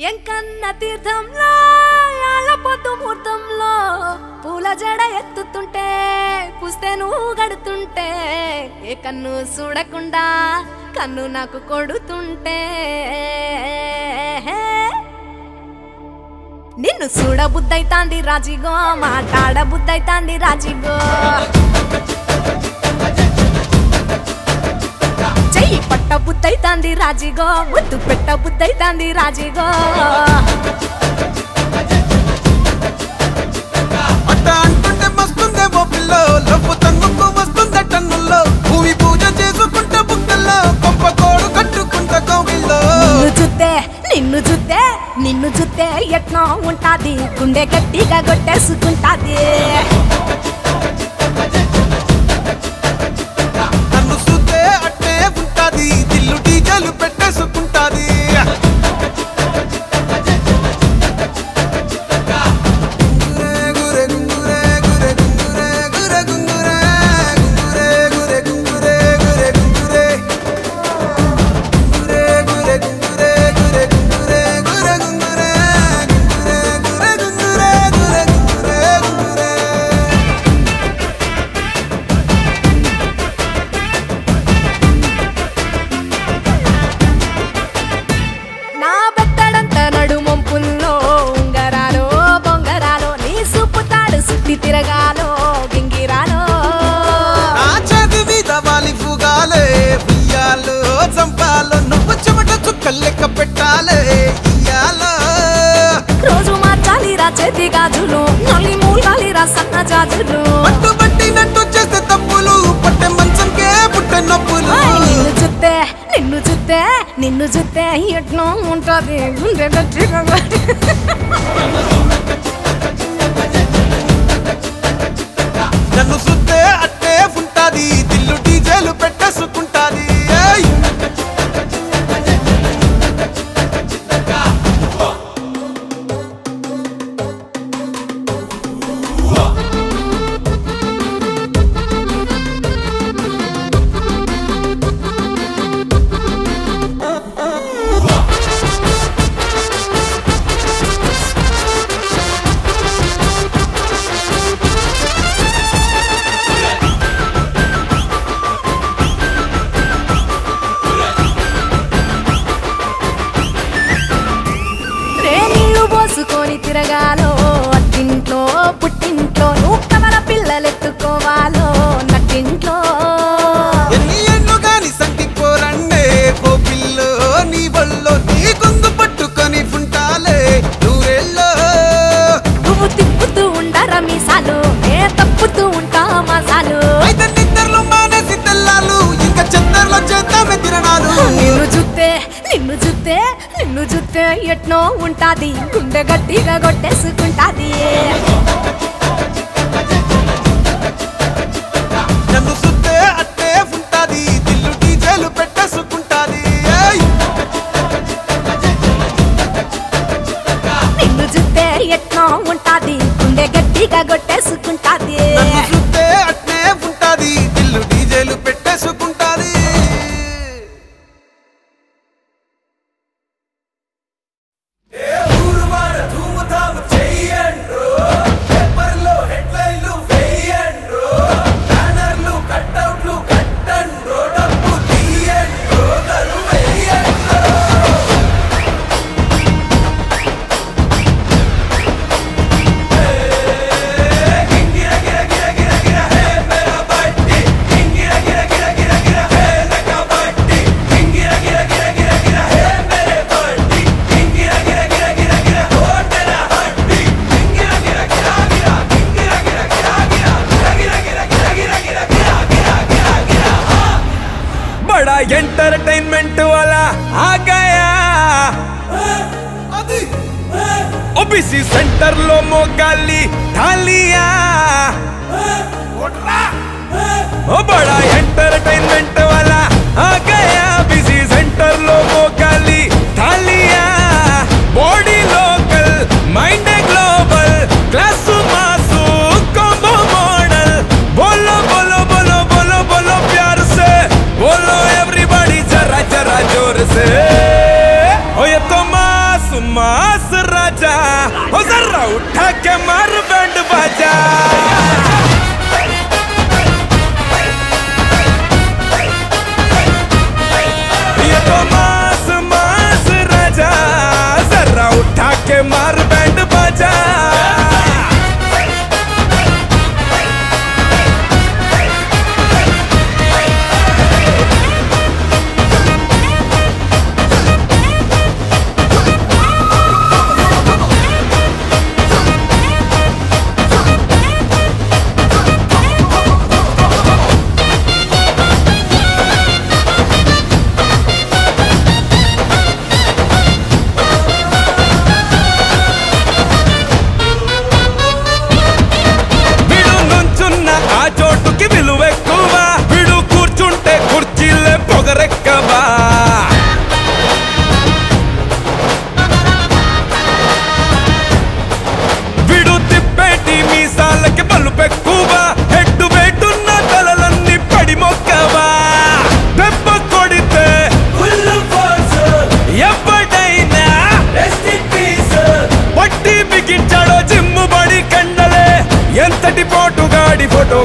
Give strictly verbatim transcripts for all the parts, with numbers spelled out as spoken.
यंकन्ना तीर्थंलो यालपतुहूर्तंलो पूला जड़ एत्तुतुंटे पुस्तनु गडुतुंटे ए कन्नु सुडकुंडा कन्नु नाकु कोडुतुंटे निन्नु सुड बुद्धैतांदी राजिगो माटाड बुद्धैतांदी राजिगो पट्ट बुद्धै तांदी राजीगो मुद्दु पेट्ट बुद्धै तांदी राजीगो अट्ट अंटुंटे मस्तुंदे वो पिल्लो लव्व तन्नुको वस्तुंदे टन्नुलो भूमि पूज चेसुकुंटे बुक्कलो कंप कोडु कट्टुकुंटे कोविलो निन्नु चुत्ते निन्नु चुत्ते निन्नु चुत्ते यत्नो उंटादी गुंडे गट्टिगा गोट्टेसुकुंटादी నిన్ను చూస్తే ఎట్లా ఉంటది గుండె గట్టిగా నన్ను చూస్తే అట్టే ఉంటది దిల్లు డీజేలు పెట్టేసుకుంటది ఎట్నో ఉంటది గుండె గట్టిగా కొట్టేసుకుంటది నన్ను చూస్తే అట్టే ఉంటది దిల్లు డీజేలు పెట్టేసుకుంటది నిన్ను చూస్తే ఎట్నో ఉంటది గుండె గట్టిగా కొట్టేసుకుంటది నన్ను చూస్తే అట్టే ఉంటది దిల్లు డీజేలు పెట్టేసుకుంటది एंटरटेनमेंट वाला आ गया ओबीसी सेंटर लो मोगाली थालिया ओ बड़ा एंटरटेनमेंट वाला आ गया बीसी सेंटर लो मोगाली थालिया body local mind global class mass combo model बोलो बोलो बोलो बोलो बोलो प्यार से बोलो एवरीबॉडी जरा जरा जोर से ओ ये तो मासू मास राजा हो जरा उठा के मार बैंड बाजा। ये तो मास मास राजा जरा उठा के मार बैंड बाजा।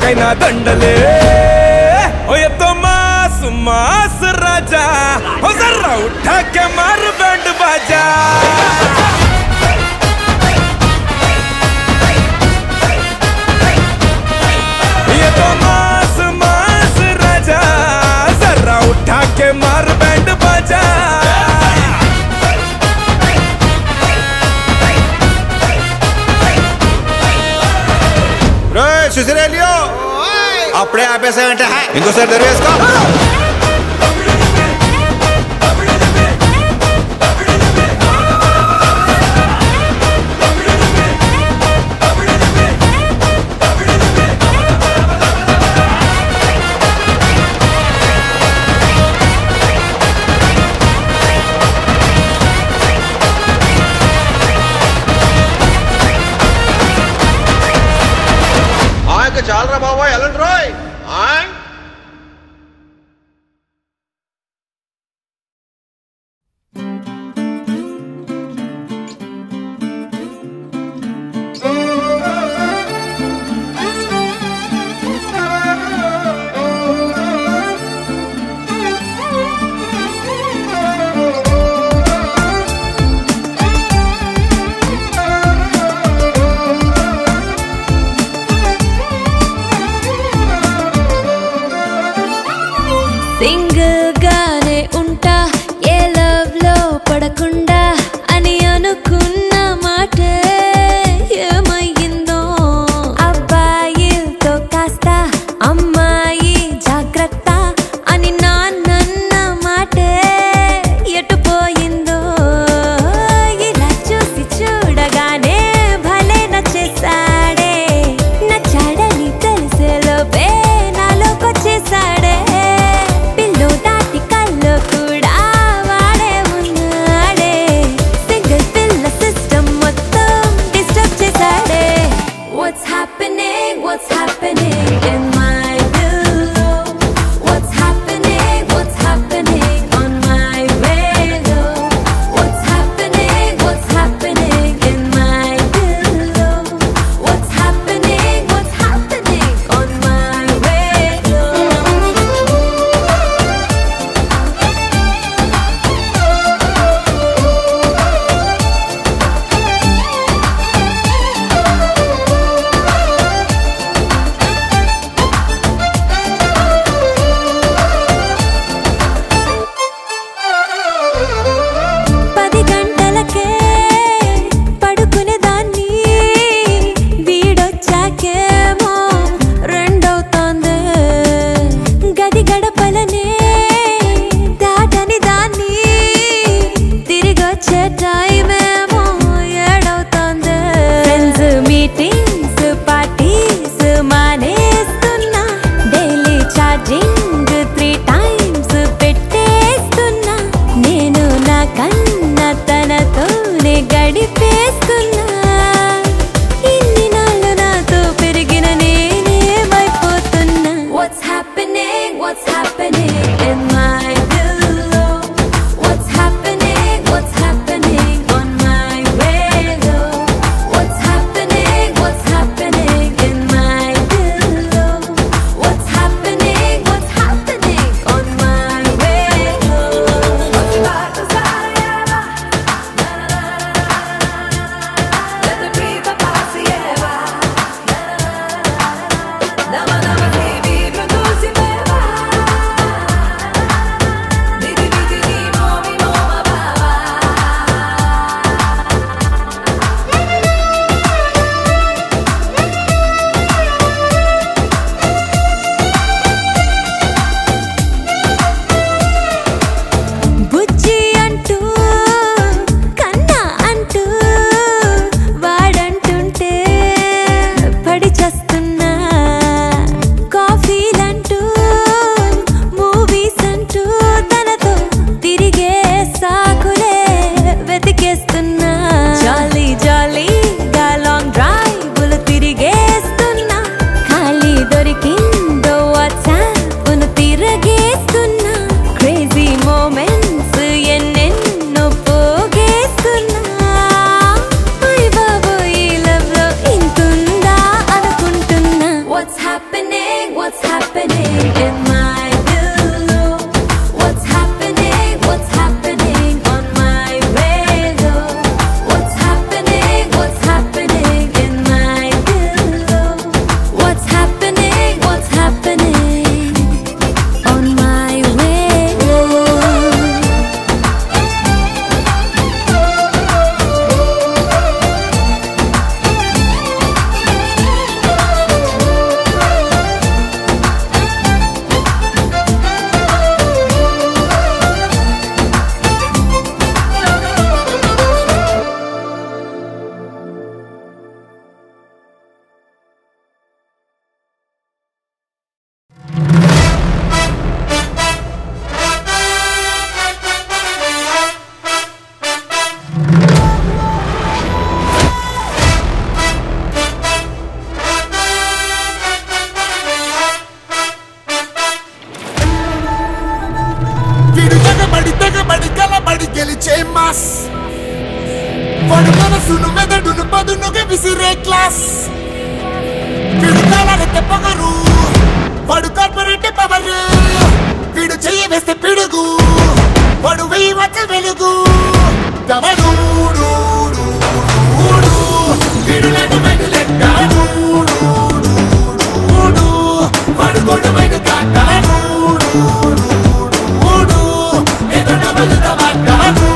कैना दंडले ओ ये तो मास मास राजा हो जरा उठा के मार बैंड बाजा। ये तो मास मास राजा जरा उठा के मार बैंड बाजा। अपने आप से हटे हैं इनको सर दरवेश को चाल रहा बाबा एलन रॉय आए। Happening, what's happening, on my पढ़ना सुनो मैं तो ढूंढ पाऊंगा कि विसरे क्लास फिर ताला लेते पकड़ू पढ़ कर परेटे पावर फिर चाहिए वैसे फिर गू पढ़ वही बात मिल गू तब डू डू डू डू डू फिर लेट में लेट डू डू डू डू पढ़ कोड में काटा डू डू डू डू इधर ना बज दबा डू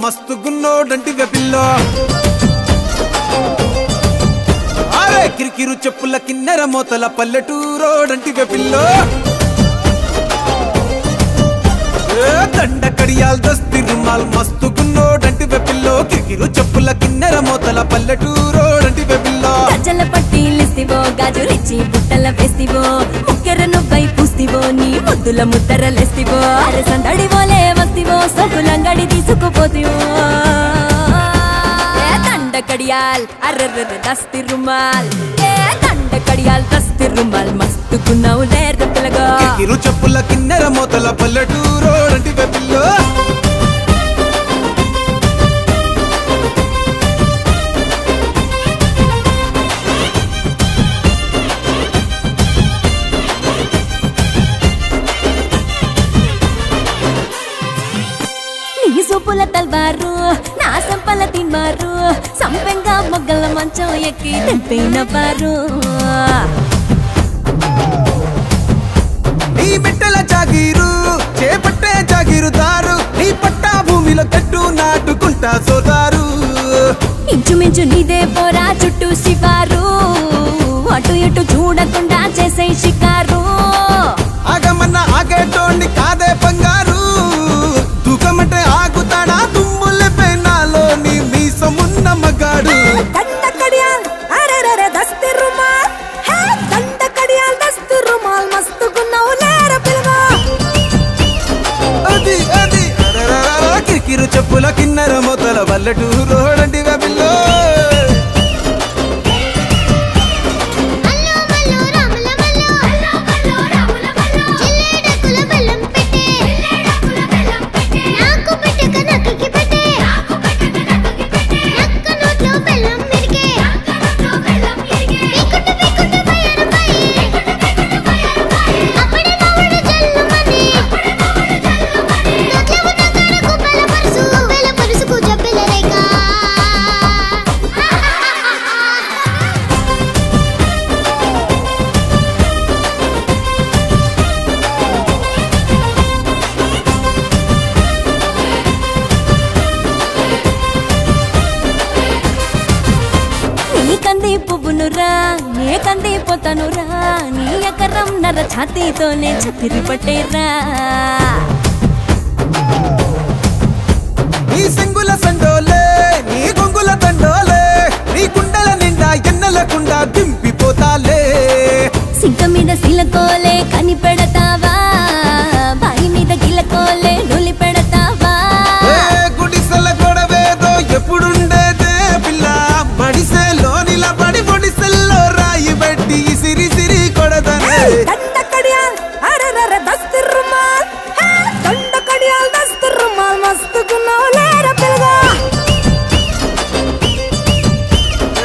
मस्त गुन्नोडंटी वे पिल्लो अरे किरकिरु चप्पुल किन्नेर मोतला पल्लेटूरोडंटी वे पिल्लो दंड कड़ियाल दस्ती रुमाल मस्त गुन्नोडंटी वे पिल्लो किरकिरु चप्पुल किन्नेर मोतला पल्लेटूरोडंटी वे पिल्लो गजल पट्टी लिस्तिवो गाजुरिची बुट्टल वेस्तिवो मुक्केरनु पै पूस्तिवो नी मुद्दुल मुद्दर लेस्तिवो अरे संदडिवो ले वस्तिवो सोगुलंगडी दंड कड़ियाल अररर दस्ती रुमाल ए दंड कड़ियाल दस्ती रुमाल मस्त कुनाउ लेर दतलगा किरु चप्पल किन्नर मोतला पल्लेटूरो रंटी पे पिल्लो पुल तलवारू ना संपल तीमारू संपेंगा मगल मंचो यकी तेपीन बारू नी मिट्टल जागीरू चेपट्टे जागीरू दारू नी पट्टा भूमिलो कट्टू नाटू कुंटा सोदारू इंचु मिंचु नीदे बोरा चुट्टू शिवारू अटू इटू चूडकुंडा चेसे शिकारू आगमना आगे तोंडी कादे पंगारू तूकमटे चप्पुला किन्नर मोतल पल्लेटूरो रंटी वे पिल्लो अल्लो बल्लो रामला बल्लो अल्लो बल्लो रामला बल्लो रा ने कंदी पोतानु रा नी अकरम नर छाती तो ने छतरी पटेरा नी संगुला संडोले नी गुंगुला तंडोले नी कुंडल निंदा यन्नल कुंडा बिंपी पोताले सिंग मीद सिल कोले कानी पेड़तावा भाई मीद गिल कोले नूली पेड़तावा ए गुडिसल गोडवे दो एपुडुंडे दे पिल्ला बडिसे लोनिला बडी बडिसल्लो राई बेट्टी सिरी सिरी कोडदने दंड कडियाल अररर दस्तरुमाल हे दंड कडियाल दस्तरुमाल मस्त गुनोलेर पिलगा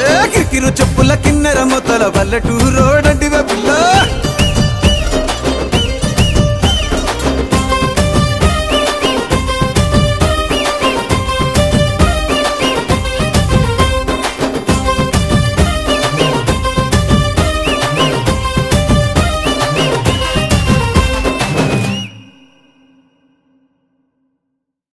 ए किरकिरु चप्पुल किन्नर मोतल बल्लटू